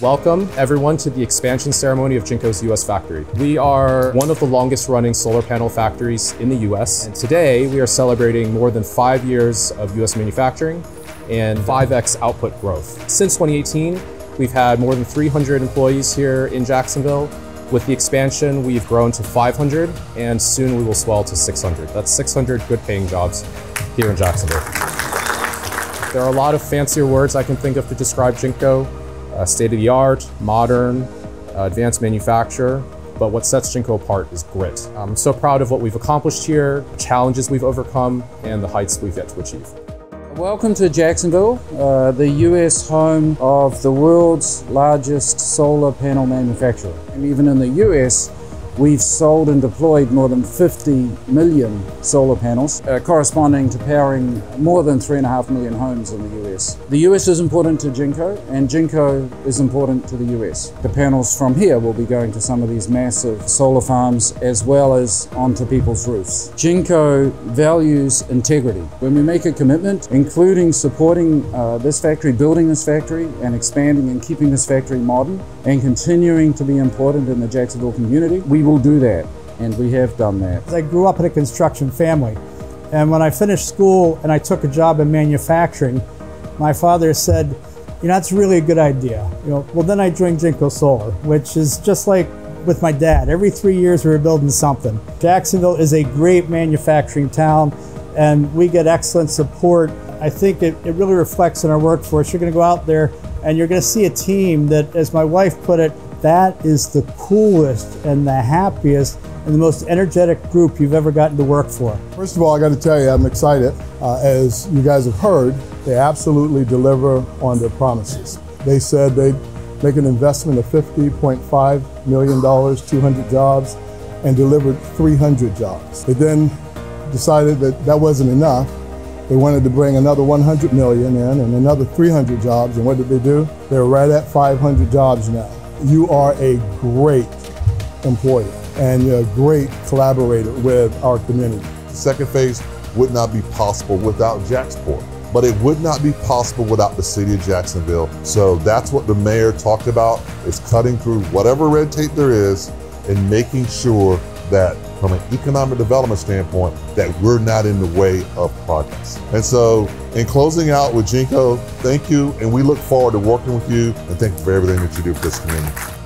Welcome everyone to the expansion ceremony of Jinko's US factory. We are one of the longest running solar panel factories in the US, and today we are celebrating more than 5 years of US manufacturing and 5x output growth. Since 2018, we've had more than 300 employees here in Jacksonville. With the expansion, we've grown to 500, and soon we will swell to 600. That's 600 good paying jobs here in Jacksonville. There are a lot of fancier words I can think of to describe Jinko. State-of-the-art, modern, advanced manufacturer. But what sets Jinko apart is grit. I'm so proud of what we've accomplished here, the challenges we've overcome, and the heights we've yet to achieve. Welcome to Jacksonville, the US home of the world's largest solar panel manufacturer. And even in the US, we've sold and deployed more than 50 million solar panels, corresponding to powering more than 3.5 million homes in the US. The US is important to Jinko, and Jinko is important to the US. The panels from here will be going to some of these massive solar farms as well as onto people's roofs. Jinko values integrity. When we make a commitment, including supporting this factory, building this factory, and expanding and keeping this factory modern, and continuing to be important in the Jacksonville community, we will do that, and we have done that. I grew up in a construction family, and when I finished school and I took a job in manufacturing, my father said, you know, that's really a good idea. You know, well, then I joined Jinko Solar, which is just like with my dad. Every 3 years we were building something. Jacksonville is a great manufacturing town, and we get excellent support. I think it really reflects in our workforce. You're going to go out there and you're going to see a team that, as my wife put it, that is the coolest and the happiest and the most energetic group you've ever gotten to work for. First of all, I got to tell you, I'm excited. As you guys have heard, they absolutely deliver on their promises. They said they'd make an investment of $50.5 million, 200 jobs, and delivered 300 jobs. They then decided that that wasn't enough. They wanted to bring another 100 million in and another 300 jobs, and what did they do? They're right at 500 jobs now. You are a great employer and you're a great collaborator with our community. The second phase would not be possible without Jacksport, but it would not be possible without the city of Jacksonville. So that's what the mayor talked about, is cutting through whatever red tape there is and making sure that from an economic development standpoint, that we're not in the way of progress. And so in closing out with Jinko, thank you, and we look forward to working with you, and thank you for everything that you do for this community.